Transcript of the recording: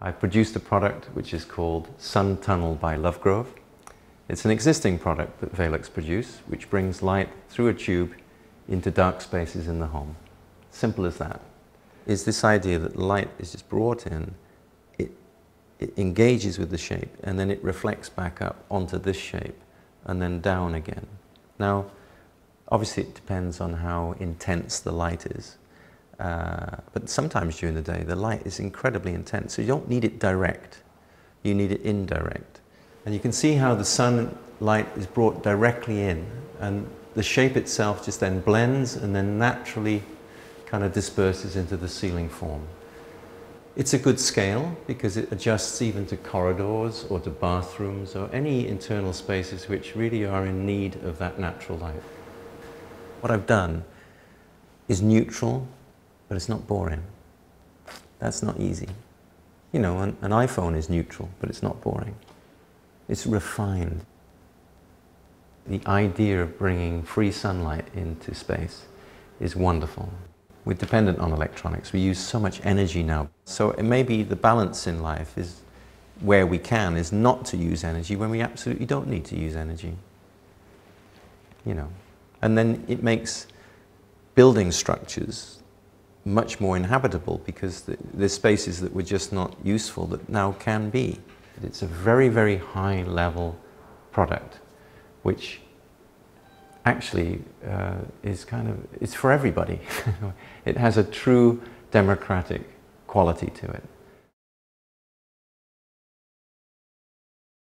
I've produced a product which is called Sun Tunnel by Lovegrove. It's an existing product that Velux produce, which brings light through a tube into dark spaces in the home. Simple as that. It's this idea that light is just brought in, it engages with the shape, and then it reflects back up onto this shape, and then down again. Now, obviously it depends on how intense the light is. But sometimes during the day, the light is incredibly intense, so you don't need it direct, you need it indirect. And you can see how the sunlight is brought directly in, and the shape itself just then blends and then naturally kind of disperses into the ceiling form. It's a good scale because it adjusts even to corridors or to bathrooms or any internal spaces which really are in need of that natural light. What I've done is neutral, but it's not boring. That's not easy. You know, an iPhone is neutral, but it's not boring. It's refined. The idea of bringing free sunlight into space is wonderful. We're dependent on electronics. We use so much energy now. So maybe the balance in life is, where we can, is not to use energy when we absolutely don't need to use energy. You know, and then it makes building structures much more inhabitable, because there's spaces that were just not useful that now can be. It's a very, very high level product, which actually is kind of, it's for everybody. It has a true democratic quality to it.